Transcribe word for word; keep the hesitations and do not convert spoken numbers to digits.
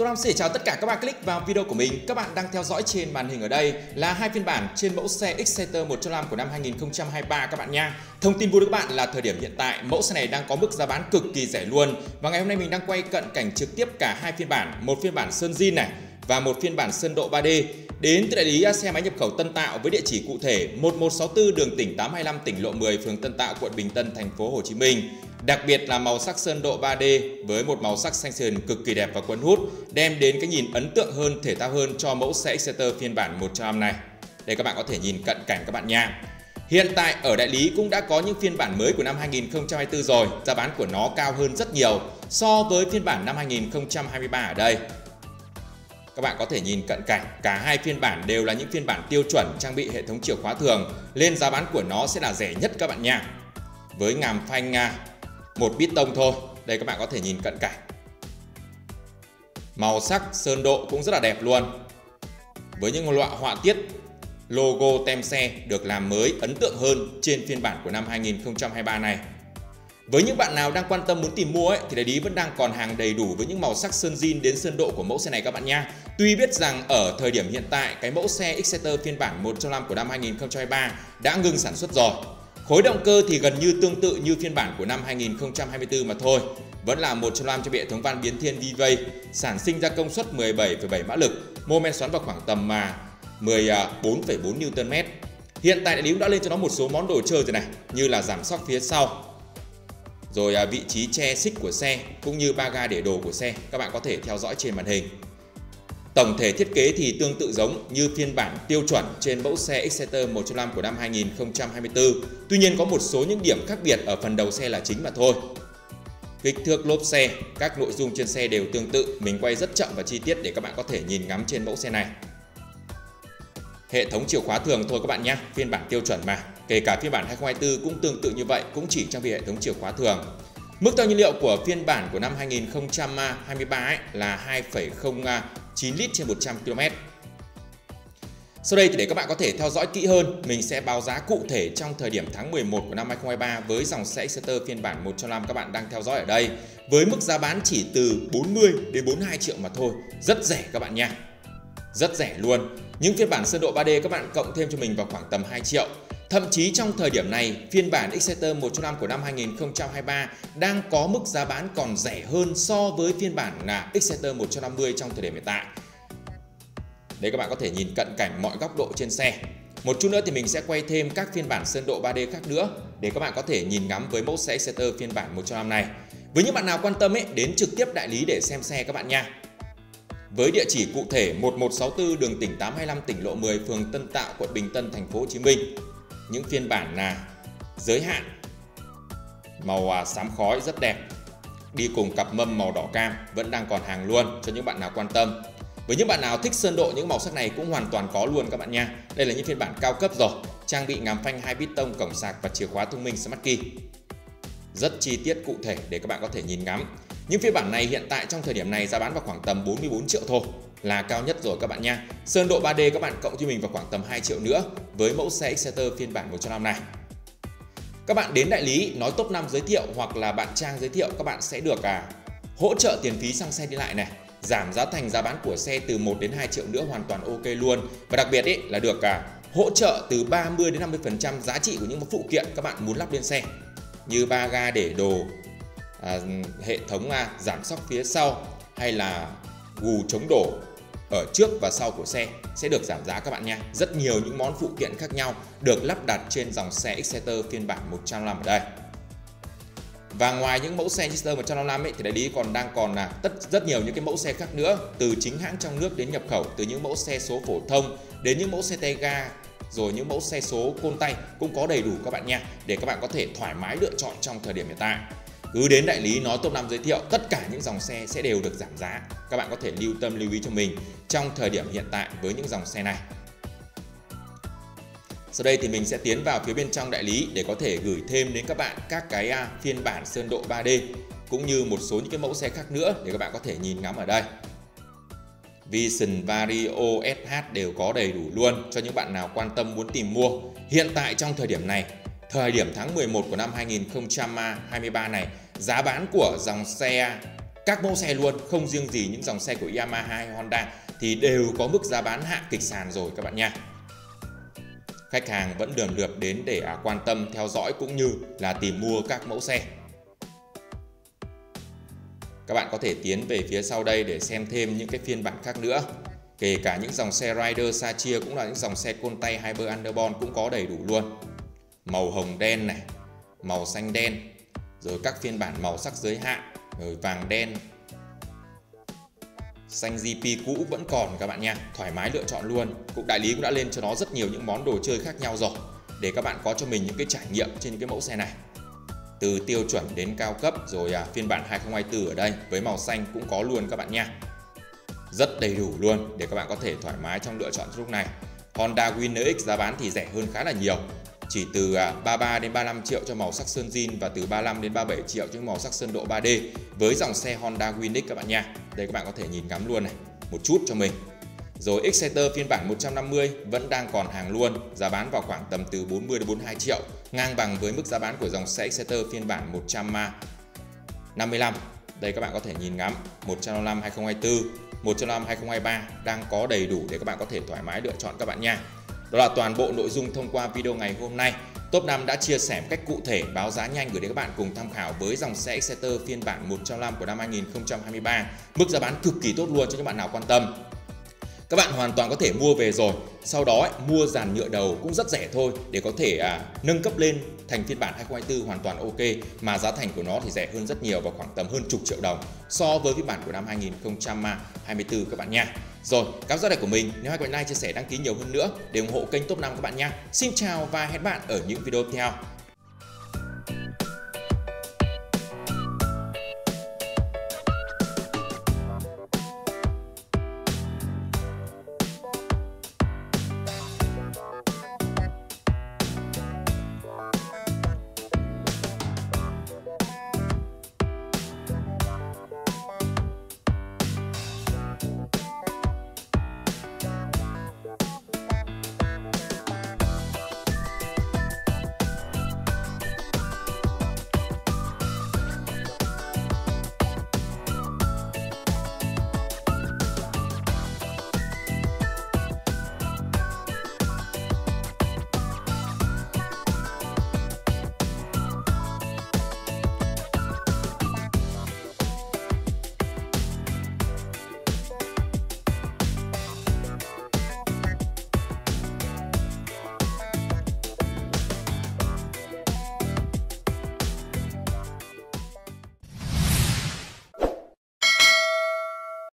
Tôi Nam xin chào tất cả các bạn click vào video của mình. Các bạn đang theo dõi trên màn hình ở đây là hai phiên bản trên mẫu xe Exciter một không năm của năm hai nghìn không trăm hai mươi ba các bạn nha. Thông tin vui với các bạn là thời điểm hiện tại mẫu xe này đang có mức giá bán cực kỳ rẻ luôn. Và ngày hôm nay mình đang quay cận cảnh trực tiếp cả hai phiên bản, một phiên bản sơn zin này và một phiên bản sơn độ ba D. Đến từ đại lý xe máy nhập khẩu Tân Tạo với địa chỉ cụ thể một một sáu tư đường tỉnh tám hai lăm, tỉnh lộ mười, phường Tân Tạo, quận Bình Tân, thành phố Hồ Chí Minh. Đặc biệt là màu sắc sơn độ ba D với một màu sắc xanh sườn cực kỳ đẹp và cuốn hút, đem đến cái nhìn ấn tượng hơn, thể thao hơn cho mẫu xe Exciter phiên bản một không năm này. Đây các bạn có thể nhìn cận cảnh các bạn nha. Hiện tại ở đại lý cũng đã có những phiên bản mới của năm hai nghìn không trăm hai mươi tư rồi, giá bán của nó cao hơn rất nhiều so với phiên bản năm hai nghìn không trăm hai mươi ba ở đây. Các bạn có thể nhìn cận cảnh, cả hai phiên bản đều là những phiên bản tiêu chuẩn trang bị hệ thống chìa khóa thường, nên giá bán của nó sẽ là rẻ nhất các bạn nha. Với ngàm phanh một bít tông thôi, đây các bạn có thể nhìn cận cảnh. Màu sắc sơn độ cũng rất là đẹp luôn. Với những loại họa tiết, logo tem xe được làm mới ấn tượng hơn trên phiên bản của năm hai nghìn không trăm hai mươi ba này. Với những bạn nào đang quan tâm muốn tìm mua ấy, thì đại lý vẫn đang còn hàng đầy đủ với những màu sắc sơn zin đến sơn độ của mẫu xe này các bạn nha. Tuy biết rằng ở thời điểm hiện tại cái mẫu xe Exciter phiên bản một không năm của năm hai nghìn không trăm hai mươi ba đã ngừng sản xuất rồi. Khối động cơ thì gần như tương tự như phiên bản của năm hai nghìn không trăm hai mươi tư mà thôi. Vẫn là một không năm cho hệ thống van biến thiên vê vê, sản sinh ra công suất mười bảy phẩy bảy mã lực, mô men xoắn vào khoảng tầm mà mười bốn phẩy bốn Newton mét. Hiện tại đại lý cũng đã lên cho nó một số món đồ chơi rồi này, như là giảm xóc phía sau, rồi vị trí che xích của xe cũng như ba ga để đồ của xe các bạn có thể theo dõi trên màn hình. Tổng thể thiết kế thì tương tự giống như phiên bản tiêu chuẩn trên mẫu xe Exciter một không năm của năm hai nghìn không trăm hai mươi tư. Tuy nhiên có một số những điểm khác biệt ở phần đầu xe là chính mà thôi. Kích thước lốp xe, các nội dung trên xe đều tương tự. Mình quay rất chậm và chi tiết để các bạn có thể nhìn ngắm trên mẫu xe này. Hệ thống chìa khóa thường thôi các bạn nhé, phiên bản tiêu chuẩn mà. Kể cả phiên bản hai không hai tư cũng tương tự như vậy, cũng chỉ trang bị hệ thống chìa khóa thường. Mức tăng nhiên liệu của phiên bản của năm hai nghìn không trăm hai mươi ba ấy là hai phẩy không chín lít trên một trăm ki lô mét. Sau đây thì để các bạn có thể theo dõi kỹ hơn, mình sẽ báo giá cụ thể trong thời điểm tháng mười một của năm hai nghìn không trăm hai mươi ba với dòng xe Exciter phiên bản một không năm các bạn đang theo dõi ở đây. Với mức giá bán chỉ từ bốn mươi đến bốn mươi hai triệu mà thôi, rất rẻ các bạn nha. Rất rẻ luôn. Những phiên bản sơn độ ba D các bạn cộng thêm cho mình vào khoảng tầm hai triệu. Thậm chí trong thời điểm này, phiên bản Exciter một không năm của năm hai nghìn không trăm hai mươi ba đang có mức giá bán còn rẻ hơn so với phiên bản là Exciter một trăm năm mươi trong thời điểm hiện tại. Đấy các bạn có thể nhìn cận cảnh mọi góc độ trên xe. Một chút nữa thì mình sẽ quay thêm các phiên bản sơn độ ba D khác nữa để các bạn có thể nhìn ngắm với mẫu xe Exciter phiên bản một không năm này. Với những bạn nào quan tâm ấy, đến trực tiếp đại lý để xem xe các bạn nha. Với địa chỉ cụ thể một một sáu tư đường tỉnh tám hai lăm, tỉnh lộ mười, phường Tân Tạo, quận Bình Tân, thành phố Hồ Chí Minh. Những phiên bản là giới hạn, màu xám khói rất đẹp, đi cùng cặp mâm màu đỏ cam, vẫn đang còn hàng luôn cho những bạn nào quan tâm. Với những bạn nào thích sơn độ, những màu sắc này cũng hoàn toàn có luôn các bạn nha. Đây là những phiên bản cao cấp rồi, trang bị ngàm phanh hai bít tông, cổng sạc và chìa khóa thông minh Smart Key. Rất chi tiết cụ thể để các bạn có thể nhìn ngắm. Những phiên bản này hiện tại trong thời điểm này giá bán vào khoảng tầm bốn mươi bốn triệu thôi, là cao nhất rồi các bạn nha. Sơn độ ba D các bạn cộng cho mình vào khoảng tầm hai triệu nữa với mẫu xe Exciter phiên bản một không năm này. Các bạn đến đại lý nói top năm giới thiệu hoặc là bạn Trang giới thiệu, các bạn sẽ được à, hỗ trợ tiền phí xăng xe đi lại này, giảm giá thành giá bán của xe từ một đến hai triệu nữa, hoàn toàn ok luôn. Và đặc biệt ý, là được à, hỗ trợ từ ba mươi đến năm mươi phần trăm giá trị của những phụ kiện các bạn muốn lắp lên xe, như ba ga để đồ, à, hệ thống à, giảm xóc phía sau hay là gù chống đổ ở trước và sau của xe sẽ được giảm giá các bạn nha. Rất nhiều những món phụ kiện khác nhau được lắp đặt trên dòng xe Exciter phiên bản một không năm ở đây. Và ngoài những mẫu xe Exciter một không năm ấy, thì đại lý còn đang còn là tất rất nhiều những cái mẫu xe khác nữa, từ chính hãng trong nước đến nhập khẩu, từ những mẫu xe số phổ thông đến những mẫu xe tay ga, rồi những mẫu xe số côn tay cũng có đầy đủ các bạn nha, để các bạn có thể thoải mái lựa chọn trong thời điểm hiện tại. Cứ đến đại lý nói top năm giới thiệu, tất cả những dòng xe sẽ đều được giảm giá. Các bạn có thể lưu tâm lưu ý cho mình trong thời điểm hiện tại với những dòng xe này. Sau đây thì mình sẽ tiến vào phía bên trong đại lý để có thể gửi thêm đến các bạn các cái phiên bản sơn độ ba D cũng như một số những cái mẫu xe khác nữa để các bạn có thể nhìn ngắm ở đây. Vision, Vario, ét hát đều có đầy đủ luôn cho những bạn nào quan tâm muốn tìm mua. Hiện tại trong thời điểm này, thời điểm tháng mười một của năm hai nghìn không trăm hai mươi ba này, giá bán của dòng xe K Các mẫu xe luôn, không riêng gì những dòng xe của Yamaha hay Honda thì đều có mức giá bán hạ kịch sàn rồi các bạn nha. Khách hàng vẫn lần lượt đến để quan tâm, theo dõi cũng như là tìm mua các mẫu xe. Các bạn có thể tiến về phía sau đây để xem thêm những cái phiên bản khác nữa. Kể cả những dòng xe Rider, Satria cũng là những dòng xe côn tay Hyper Underbone cũng có đầy đủ luôn. Màu hồng đen này, màu xanh đen, rồi các phiên bản màu sắc giới hạn, rồi vàng đen. Xanh giê pê cũ vẫn còn các bạn nha, thoải mái lựa chọn luôn. Cục đại lý cũng đã lên cho nó rất nhiều những món đồ chơi khác nhau rồi, để các bạn có cho mình những cái trải nghiệm trên những cái mẫu xe này. Từ tiêu chuẩn đến cao cấp, rồi à, phiên bản hai không hai tư ở đây với màu xanh cũng có luôn các bạn nha. Rất đầy đủ luôn để các bạn có thể thoải mái trong lựa chọn lúc này. Honda Winner X giá bán thì rẻ hơn khá là nhiều, chỉ từ ba mươi ba đến ba mươi lăm triệu cho màu sắc sơn zin và từ ba mươi lăm đến ba mươi bảy triệu cho màu sắc sơn độ ba D với dòng xe Honda Winner X các bạn nha. Đây các bạn có thể nhìn ngắm luôn này, một chút cho mình. Rồi Exciter phiên bản một trăm năm mươi vẫn đang còn hàng luôn, giá bán vào khoảng tầm từ bốn mươi đến bốn mươi hai triệu, ngang bằng với mức giá bán của dòng xe Exciter phiên bản một trăm năm mươi lăm. Đây các bạn có thể nhìn ngắm một trăm năm mươi hai nghìn không trăm hai mươi tư, một trăm năm mươi hai nghìn không trăm hai mươi ba đang có đầy đủ để các bạn có thể thoải mái lựa chọn các bạn nha. Đó là toàn bộ nội dung thông qua video ngày hôm nay. Top năm đã chia sẻ một cách cụ thể, báo giá nhanh gửi đến các bạn cùng tham khảo với dòng xe Exciter phiên bản một trăm năm mươi của năm hai nghìn không trăm hai mươi ba. Mức giá bán cực kỳ tốt luôn cho những bạn nào quan tâm. Các bạn hoàn toàn có thể mua về rồi, sau đó ấy, mua dàn nhựa đầu cũng rất rẻ thôi để có thể à, nâng cấp lên thành phiên bản hai không hai tư hoàn toàn ok. Mà giá thành của nó thì rẻ hơn rất nhiều, vào khoảng tầm hơn chục triệu đồng so với phiên bản của năm hai nghìn không trăm hai mươi tư các bạn nha. Rồi, cảm ơn các bạn của mình, nếu hay các bạn like, chia sẻ, đăng ký nhiều hơn nữa để ủng hộ kênh Top năm các bạn nha. Xin chào và hẹn bạn ở những video tiếp theo.